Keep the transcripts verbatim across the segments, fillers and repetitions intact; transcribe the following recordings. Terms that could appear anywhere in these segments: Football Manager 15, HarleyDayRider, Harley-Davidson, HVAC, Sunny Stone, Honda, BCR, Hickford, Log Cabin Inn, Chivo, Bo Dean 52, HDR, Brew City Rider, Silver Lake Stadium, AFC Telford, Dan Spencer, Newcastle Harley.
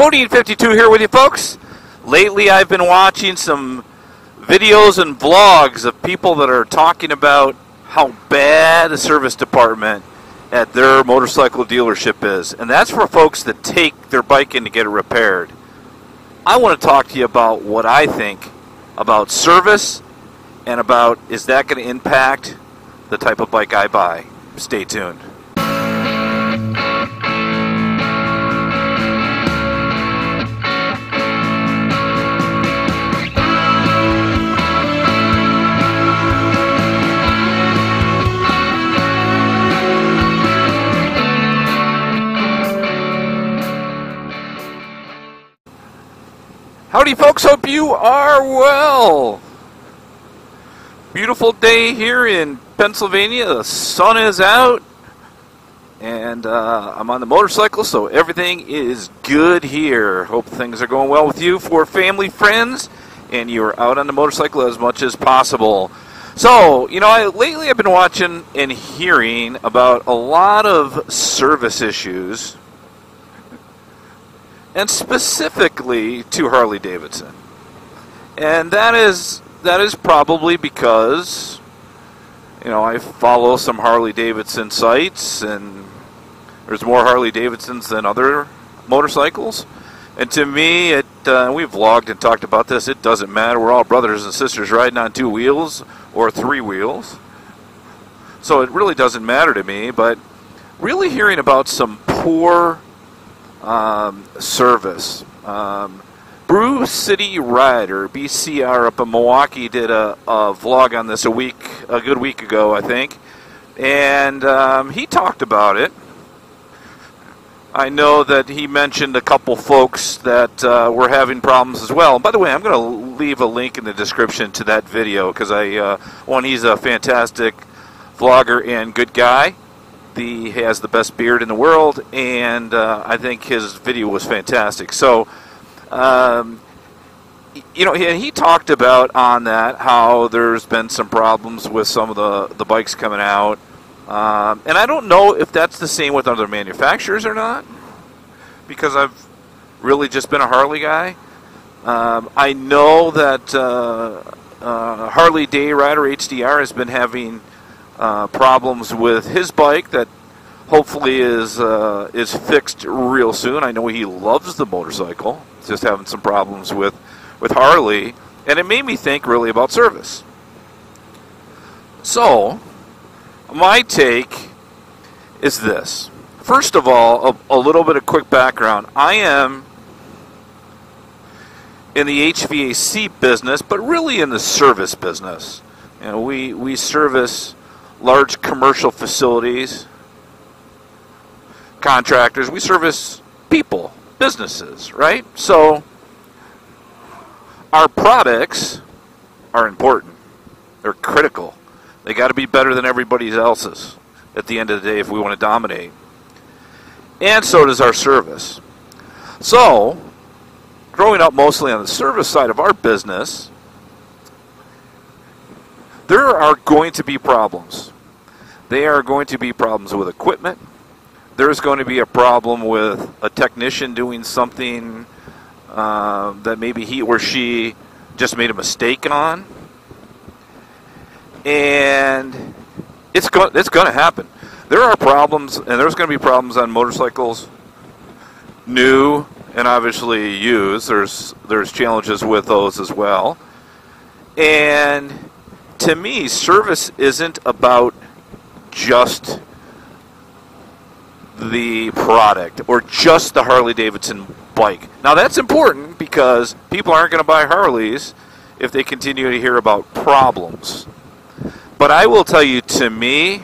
Bo Dean fifty-two here with you folks. Lately I've been watching some videos and vlogs of people that are talking about how bad the service department at their motorcycle dealership is. And that's for folks that take their bike in to get it repaired. I want to talk to you about what I think about service and about is that going to impact the type of bike I buy. Stay tuned. Howdy folks, hope you are well. Beautiful day here in Pennsylvania. The sun is out and uh, I'm on the motorcycle, so everything is good here. Hope things are going well with you, for family, friends, and you're out on the motorcycle as much as possible. So, you know, I, lately I've been watching and hearing about a lot of service issues, and specifically to Harley-Davidson. And that is that is probably because, you know, I follow some Harley-Davidson sites, and there's more Harley-Davidsons than other motorcycles. And to me, it uh, we've vlogged and talked about this, it doesn't matter. We're all brothers and sisters riding on two wheels or three wheels. So it really doesn't matter to me, but really hearing about some poor Um, service. Um, Brew City Rider, B C R up in Milwaukee, did a, a vlog on this a week, a good week ago, I think, and um, he talked about it. I know that he mentioned a couple folks that uh, were having problems as well. By the way, I'm going to leave a link in the description to that video because I, uh, one, he's a fantastic vlogger and good guy. He has the best beard in the world, and uh, I think his video was fantastic. So, um, you know, he, he talked about on that how there's been some problems with some of the, the bikes coming out. Um, and I don't know if that's the same with other manufacturers or not, because I've really just been a Harley guy. Um, I know that uh, uh, HarleyDayRider, H D R, has been having Uh, problems with his bike that hopefully is uh, is fixed real soon. I know he loves the motorcycle, just having some problems with with Harley, and it made me think really about service. So my take is this. First of all, a, a little bit of quick background. I am in the H V A C business, but really in the service business. You know, we we service large commercial facilities, contractors. We service people, businesses, right? So our products are important. They're critical. They got to be better than everybody else's at the end of the day if we want to dominate. And so does our service. So growing up mostly on the service side of our business, there are going to be problems. There are going to be problems with equipment. There's going to be a problem with a technician doing something uh, that maybe he or she just made a mistake on. And it's, go it's going to happen. There are problems, and there's going to be problems on motorcycles, new and obviously used. There's, there's challenges with those as well. And to me, service isn't about just the product or just the Harley-Davidson bike. Now, that's important because people aren't going to buy Harleys if they continue to hear about problems. But I will tell you, to me,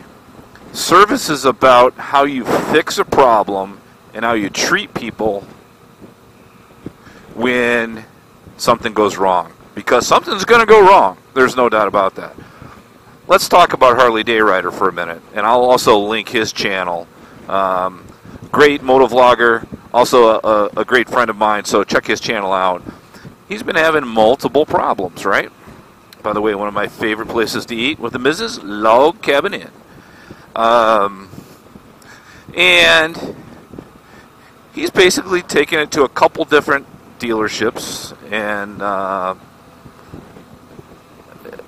service is about how you fix a problem and how you treat people when something goes wrong. Because something's going to go wrong. There's no doubt about that. Let's talk about HarleyDayRider for a minute. And I'll also link his channel. Um, great motovlogger. Also a, a great friend of mine. So check his channel out. He's been having multiple problems, right? By the way, one of my favorite places to eat with the missus, Log Cabin Inn. Um, and he's basically taken it to a couple different dealerships and uh,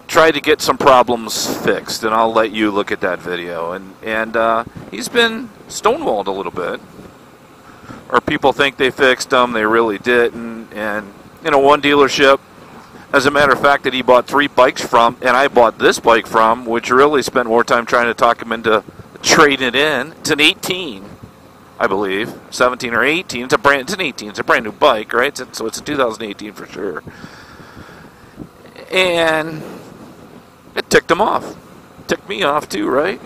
tried to get some problems fixed, and I'll let you look at that video. And, and uh, he's been stonewalled a little bit, or people think they fixed them, they really didn't. And, you know, one dealership, as a matter of fact, that he bought three bikes from, and I bought this bike from, which really spent more time trying to talk him into trading it in. It's an eighteen, I believe, seventeen or eighteen. It's a brand. It's an eighteen. It's a brand new bike, right? So it's a two thousand eighteen for sure. And it ticked him off. Ticked me off too, right?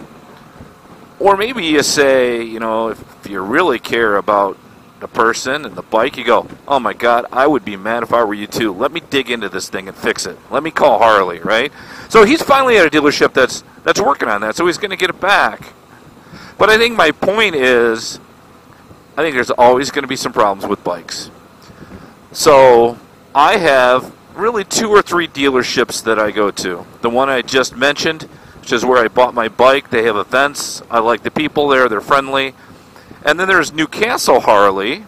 Or maybe you say, you know, if you really care about the person and the bike, you go, oh my God, I would be mad if I were you too. Let me dig into this thing and fix it. Let me call Harley, right? So he's finally at a dealership that's that's working on that, so he's going to get it back. But I think my point is, I think there's always going to be some problems with bikes. So I have really two or three dealerships that I go to. The one I just mentioned, which is where I bought my bike. They have events. I like the people there. They're friendly. And then there's Newcastle Harley,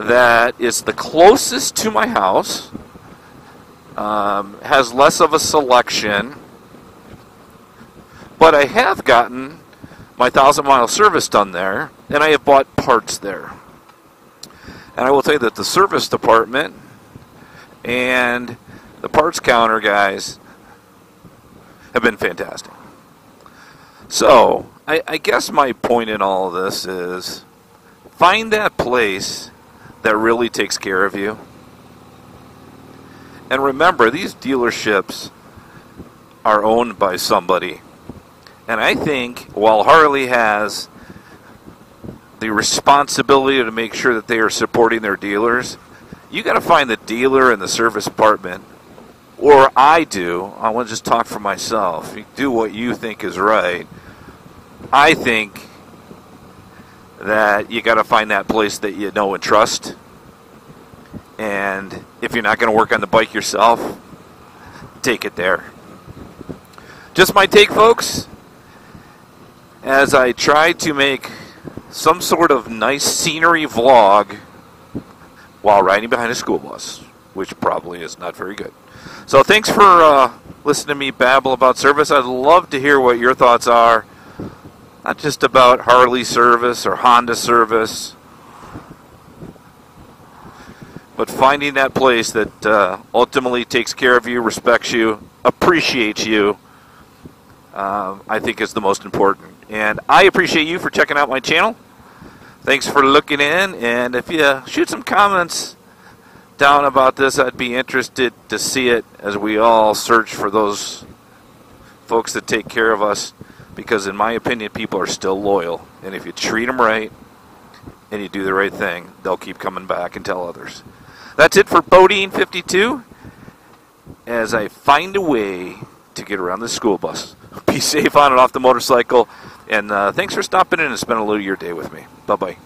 that is the closest to my house, um, has less of a selection, but I have gotten my thousand mile service done there, and I have bought parts there. And I will tell you that the service department and the parts counter guys have been fantastic. So I, I guess my point in all of this is, find that place that really takes care of you. And remember, these dealerships are owned by somebody. And I think while Harley has the responsibility to make sure that they are supporting their dealers, you got to find the dealer and the service department, or I do. I want to just talk for myself. You do what you think is right. I think that you got to find that place that you know and trust. And if you're not going to work on the bike yourself, take it there. Just my take, folks, as I try to make some sort of nice scenery vlog while riding behind a school bus, which probably is not very good. So thanks for uh, listening to me babble about service. I'd love to hear what your thoughts are. Not just about Harley service or Honda service, but finding that place that uh, ultimately takes care of you, respects you, appreciates you, uh, I think is the most important. And I appreciate you for checking out my channel. Thanks for looking in. And if you shoot some comments down about this, I'd be interested to see it as we all search for those folks that take care of us. Because in my opinion, people are still loyal. And if you treat them right and you do the right thing, they'll keep coming back and tell others. That's it for Bo Dean fifty-two, as I find a way to get around the school bus. Be safe on and off the motorcycle. And uh, thanks for stopping in and spending a little of your day with me. Bye-bye.